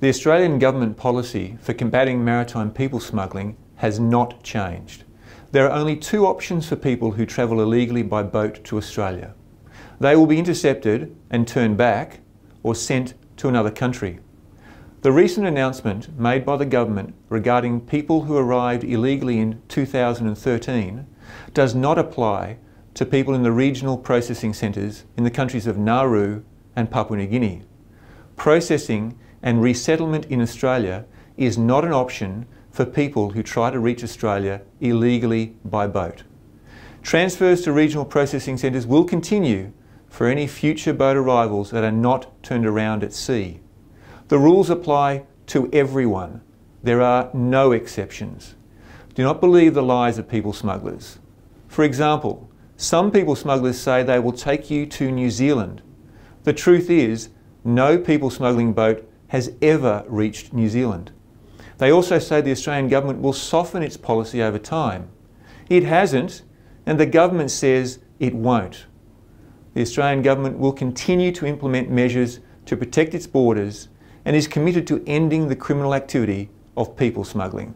The Australian government policy for combating maritime people smuggling has not changed. There are only two options for people who travel illegally by boat to Australia. They will be intercepted and turned back or sent to another country. The recent announcement made by the government regarding people who arrived illegally in 2013 does not apply to people in the regional processing centres in the countries of Nauru and Papua New Guinea. Processing and resettlement in Australia is not an option for people who try to reach Australia illegally by boat. Transfers to regional processing centres will continue for any future boat arrivals that are not turned around at sea. The rules apply to everyone. There are no exceptions. Do not believe the lies of people smugglers. For example, some people smugglers say they will take you to New Zealand. The truth is, no people smuggling boat has ever reached New Zealand. They also say the Australian government will soften its policy over time. It hasn't, and the government says it won't. The Australian government will continue to implement measures to protect its borders and is committed to ending the criminal activity of people smuggling.